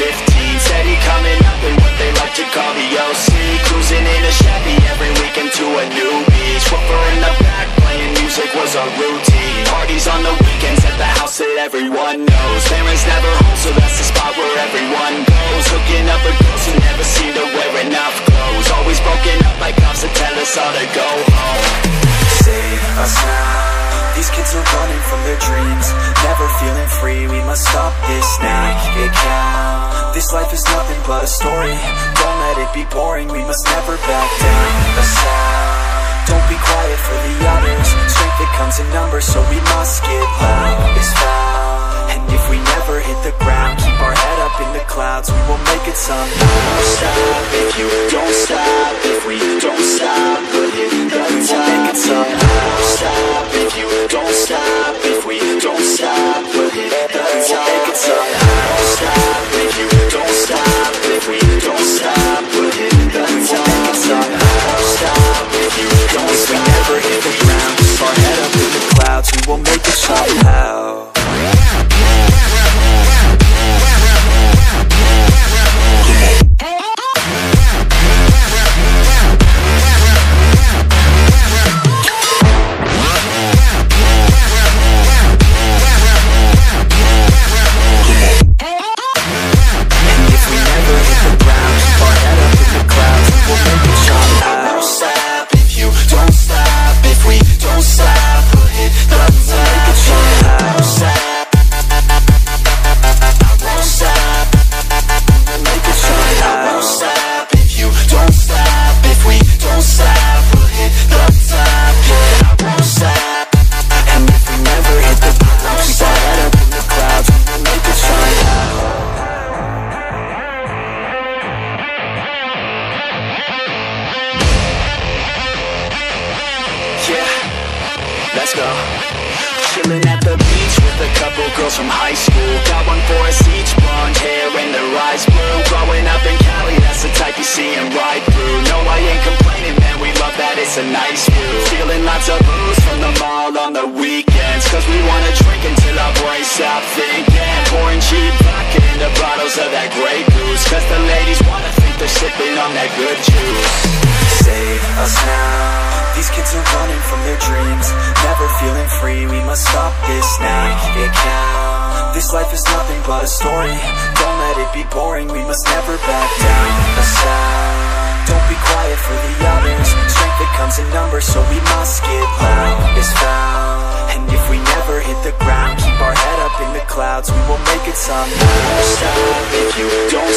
15, said he coming up in what they like to call the OC. Cruising in a Chevy every weekend to a new beach. Whooper in the back playing music was our routine. Parties on the weekends at the house that everyone knows. Parents never home, so that's the spot where everyone goes. Hooking up with girls who never seem to wear enough clothes. Always broken up by cops that tell us all to go home. Save us now. These kids are running from their dreams, never feeling free, we must stop this now. It counts. This life is nothing but a story, don't let it be boring, we must never back down. A sound. Don't be quiet for the others, strength that comes in numbers, so we must get loud. It's found, and if we never hit the ground, keep our head up in the clouds, we will make it somehow. Don't stop if you don't stop, if we don't stop, we'll hit the top. We will make it somehow. Don't stop if you don't stop, if we don't stop, we'll hit the top. Don't stop if you don't stop, if we don't stop, we'll hit the top. Don't stop if you don't stop, if we never hit the ground, keep our head up in the clouds, we will make it somehow. Let's go. Chillin' at the beach with a couple girls from high school. Got one for us each, blonde hair and their eyes blue. Growing up in Cali, that's the type you see and right through. No, I ain't complaining, man, we love that, it's a nice view. Feeling lots of booze from the mall on the weekends, cause we wanna drink until our brains stop thinking. Pouring cheap vodka into bottles of that Grey Goose, cause the ladies wanna think they're sipping on that good juice. Save us now. These kids are running from their dreams, never feeling free, we must stop this now. It counts. This life is nothing but a story, don't let it be boring, we must never back down. A sound. Don't be quiet for the others, strength that comes in numbers, so we must get loud. It's found, and if we never hit the ground, keep our head up in the clouds, we will make it somehow. Don't stop if you don't